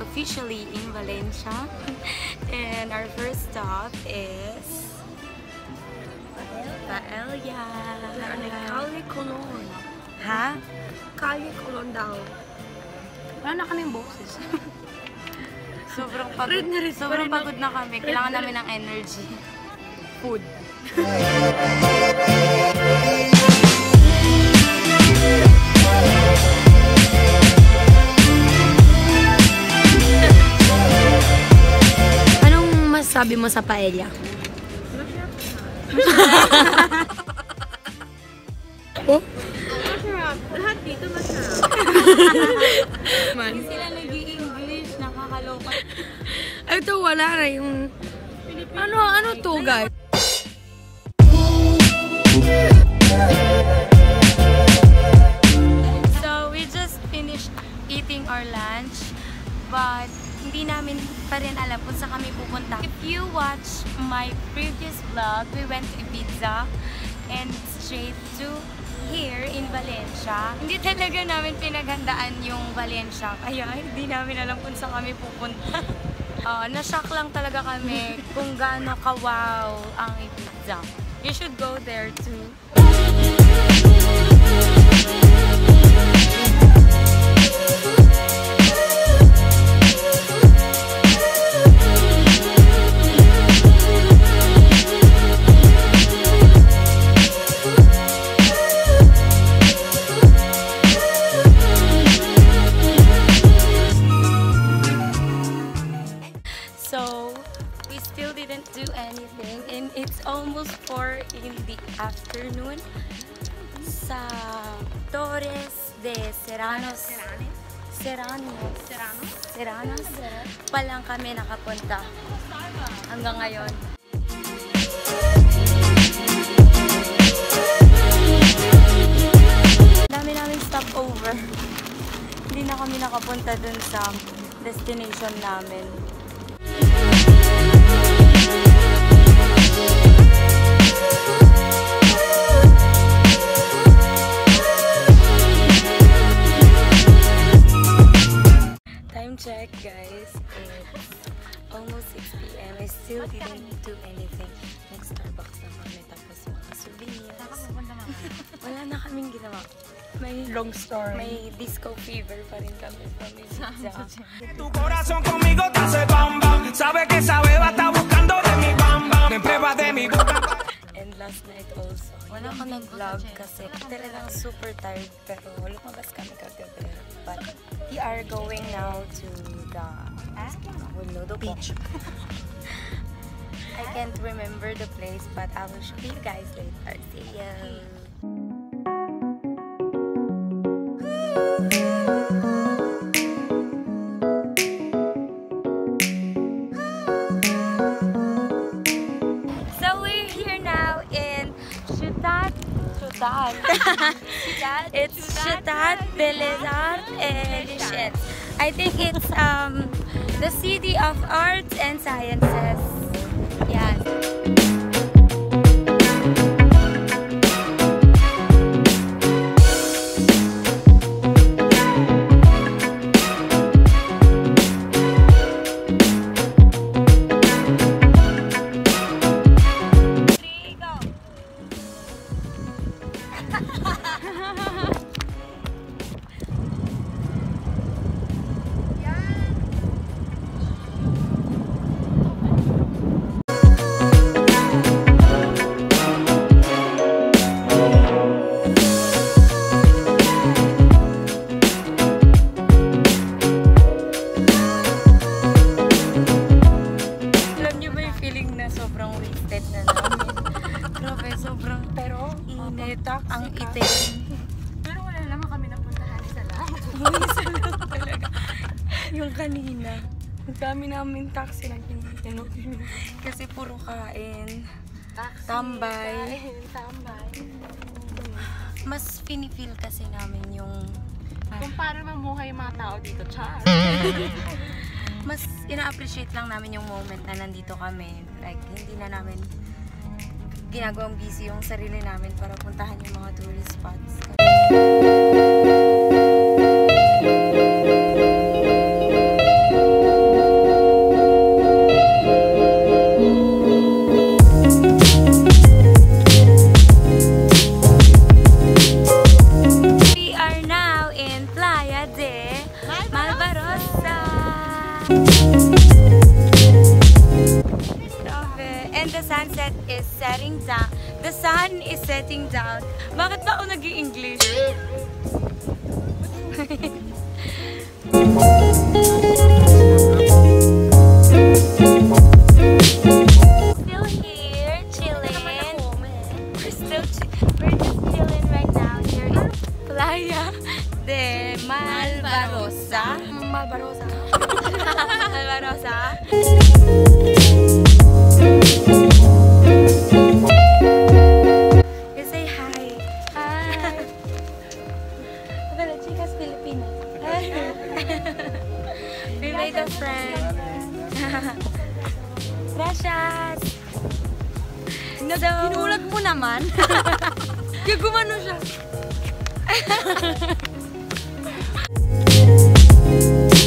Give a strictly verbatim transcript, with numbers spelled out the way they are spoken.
Officially in Valencia, and our first stop is Paella on the Calle Colón. Ha? Calle Colón daw. Wala na kaming boxes. Sobrang pagod na rin. Sobrang pagod na kami. Kailangan namin ng energy. Food. Sabi mo sa paella? Masarap. Oh? Masarap. Lahat dito masarap. Hindi sila nag-i-English, nakakaloka. Ito wala na yung... Ano, ano to guys? So we just finished eating our lunch, but hindi namin pa rin alam kung saan kami pupunta. If you watch my previous vlog, we went to Ibiza and straight to here in Valencia. Hindi talaga namin pinaghandaan yung Valencia, kaya hindi namin alam kung saan kami pupunta. Uh, na-shock lang talaga kami kung gaano ka-wow ang Ibiza. You should go there too. Afternoon sa Torres de Serranos Serranos Serranos Serranos pa lang kami nakapunta hanggang ngayon. Dami namin stopover. Hindi na kami nakapunta dun sa destination namin. Check guys, it's almost six p m I still didn't do anything. Next Starbucks na kami, tapos mga souvenirs. Wala na kaming ginawa. May long story. May disco fever pa rin kami from Ibiza. Tu corazón conmigo te hace bam bam. Sabe que esa beba está buscando de mi bam bam. Me prueba de mi boca. And last night also. Wala ko nag-vlog kasi talagang super tired, pero lumabas kami kagabi. But we are going now to the Hulodo beach. I can't remember the place, but I will show you guys later. See ya! It's Ciutat de les Arts and I think it's um the city of arts and sciences. Yes. Kanina, dami namin taxi na ginagin. Kasi puro kain, taxi, tambay. Kain, tambay. mas pinifeel kasi namin yung... Uh, Kung paano mamuhay yung mga tao dito, Char. Mas ina-appreciate lang namin yung moment na nandito kami. Like, hindi na namin ginagawang busy yung sarili namin para puntahan yung mga tourist spots. We are now in Playa de Malvarosa. And the sunset is setting down. The sun is setting down. Bakit ba ako nag-i-English? Still here, chilling. We're still we're just chilling right now here in Playa de Malvarosa. Malvarosa. Malvarosa. You say hi. Hi. Hello, chicas Filipinas. We made a friend. Gracias. Hinulag mo naman. Kaya gumano siya.